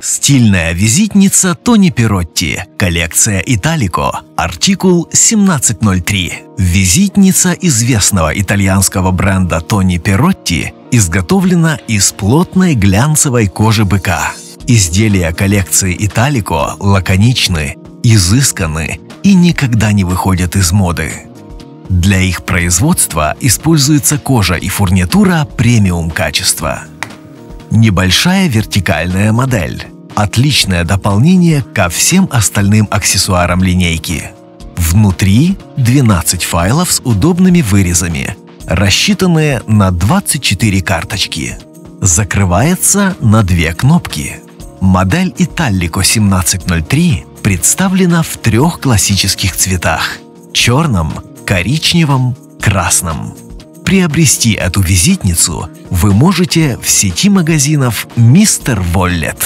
Стильная визитница Тони Перотти. Коллекция Italico. Артикул 1703. Визитница известного итальянского бренда Тони Перотти изготовлена из плотной глянцевой кожи быка. Изделия коллекции Italico лаконичны, изысканы и никогда не выходят из моды. Для их производства используется кожа и фурнитура премиум качества. Небольшая вертикальная модель. Отличное дополнение ко всем остальным аксессуарам линейки. Внутри 12 файлов с удобными вырезами, рассчитанные на 24 карточки. Закрывается на 2 кнопки. Модель Italico 1703 представлена в 3 классических цветах – черном, коричневом, красном. Приобрести эту визитницу вы можете в сети магазинов «Мистер Воллет».